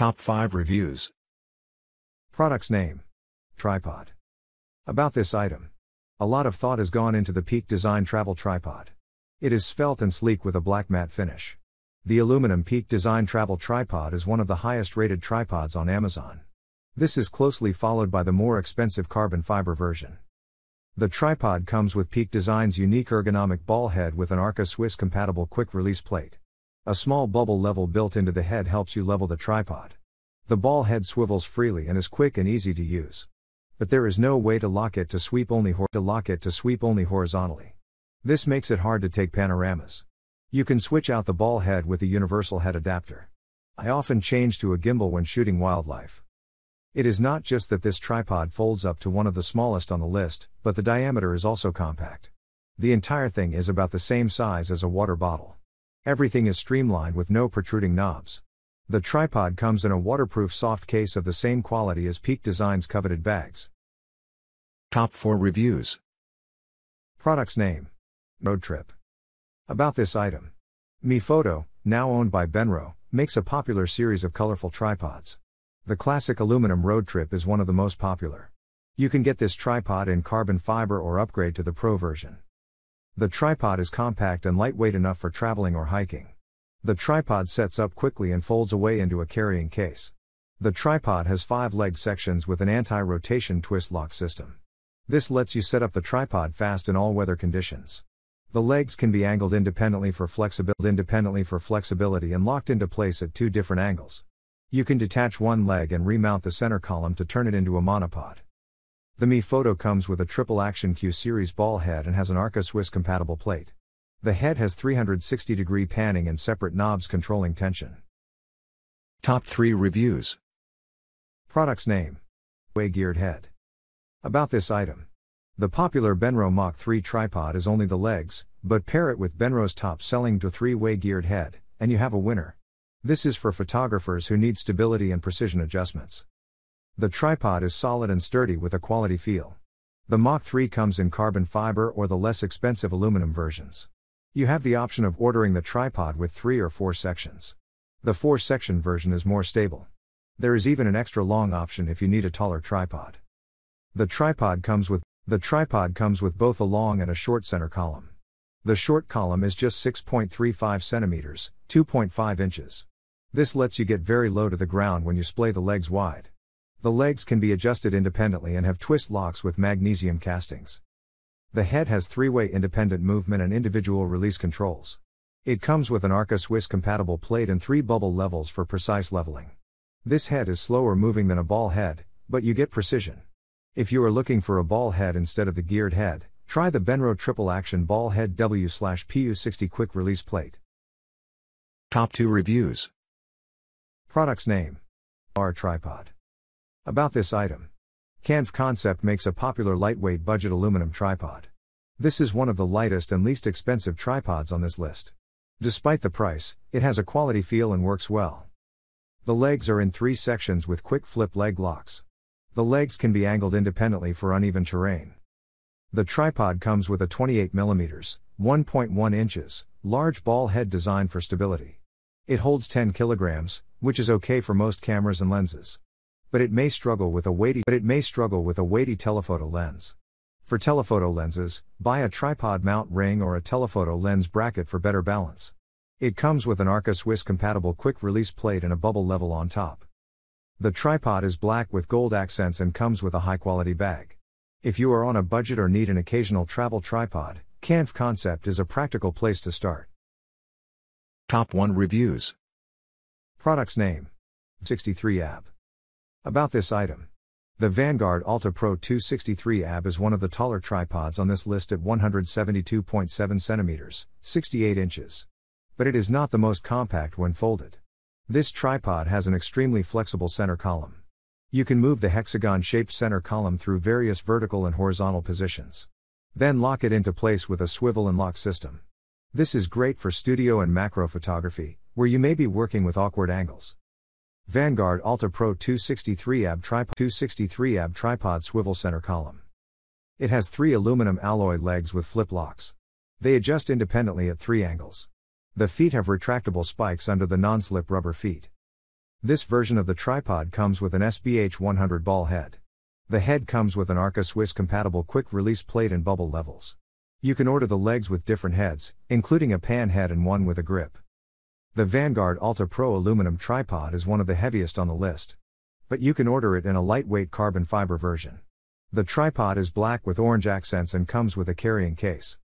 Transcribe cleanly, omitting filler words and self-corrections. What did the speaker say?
Top 5 Reviews. Product's name: Tripod. About this item: a lot of thought has gone into the Peak Design Travel Tripod. It is svelte and sleek with a black matte finish. The aluminum Peak Design Travel Tripod is one of the highest rated tripods on Amazon. This is closely followed by the more expensive carbon fiber version. The tripod comes with Peak Design's unique ergonomic ball head with an Arca Swiss compatible quick release plate. A small bubble level built into the head helps you level the tripod. The ball head swivels freely and is quick and easy to use. But there is no way to lock it to sweep only horizontally. This makes it hard to take panoramas. You can switch out the ball head with a universal head adapter. I often change to a gimbal when shooting wildlife. It is not just that this tripod folds up to one of the smallest on the list, but the diameter is also compact. The entire thing is about the same size as a water bottle. Everything is streamlined with no protruding knobs. The tripod comes in a waterproof soft case of the same quality as Peak Design's coveted bags. Top 4 Reviews. Product's name: Road Trip. About this item: MeFOTO, now owned by Benro, makes a popular series of colorful tripods. The classic aluminum Road Trip is one of the most popular. You can get this tripod in carbon fiber or upgrade to the Pro version. The tripod is compact and lightweight enough for traveling or hiking. The tripod sets up quickly and folds away into a carrying case. The tripod has 5 leg sections with an anti-rotation twist lock system. This lets you set up the tripod fast in all weather conditions. The legs can be angled independently for flexibility and locked into place at 2 different angles. You can detach one leg and remount the center column to turn it into a monopod. The MeFOTO comes with a Triple Action Q series ball head and has an Arca Swiss compatible plate. The head has 360-degree panning and separate knobs controlling tension. Top 3 Reviews. Product's name: Way Geared Head. About this item: the popular Benro Mach 3 tripod is only the legs, but pair it with Benro's top-selling D3 Way Geared Head, and you have a winner. This is for photographers who need stability and precision adjustments. The tripod is solid and sturdy with a quality feel. The Mach 3 comes in carbon fiber or the less expensive aluminum versions. You have the option of ordering the tripod with 3 or 4 sections. The 4-section version is more stable. There is even an extra long option if you need a taller tripod. The tripod comes with both a long and a short center column. The short column is just 6.35 centimeters, 2.5 inches. This lets you get very low to the ground when you splay the legs wide. The legs can be adjusted independently and have twist locks with magnesium castings. The head has 3-way independent movement and individual release controls. It comes with an Arca Swiss compatible plate and 3 bubble levels for precise leveling. This head is slower moving than a ball head, but you get precision. If you are looking for a ball head instead of the geared head, try the Benro Triple Action Ball Head W/PU60 Quick Release Plate. Top 2 Reviews. Product's name: R Tripod. About this item: K&F Concept makes a popular lightweight budget aluminum tripod. This is one of the lightest and least expensive tripods on this list. Despite the price, it has a quality feel and works well. The legs are in 3 sections with quick flip leg locks. The legs can be angled independently for uneven terrain. The tripod comes with a 28 mm, 1.1 inches, large ball head designed for stability. It holds 10 kilograms, which is okay for most cameras and lenses. But it may struggle with a weighty telephoto lens. For telephoto lenses, buy a tripod mount ring or a telephoto lens bracket for better balance. It comes with an Arca Swiss compatible quick release plate and a bubble level on top. The tripod is black with gold accents and comes with a high quality bag. If you are on a budget or need an occasional travel tripod, K&F Concept is a practical place to start. Top 1 Reviews. Product's name: 63 AB. About this item: the Vanguard Alta Pro 263 AB is one of the taller tripods on this list at 172.7 centimeters, 68 inches. But it is not the most compact when folded. This tripod has an extremely flexible center column. You can move the hexagon-shaped center column through various vertical and horizontal positions. Then lock it into place with a swivel and lock system. This is great for studio and macro photography, where you may be working with awkward angles. Vanguard Alta Pro 263 AB Tripod Swivel Center Column. It has 3 aluminum alloy legs with flip locks. They adjust independently at 3 angles. The feet have retractable spikes under the non-slip rubber feet. This version of the tripod comes with an SBH100 ball head. The head comes with an Arca Swiss compatible quick release plate and bubble levels. You can order the legs with different heads, including a pan head and one with a grip. The Vanguard Alta Pro aluminum tripod is one of the heaviest on the list, but you can order it in a lightweight carbon fiber version. The tripod is black with orange accents and comes with a carrying case.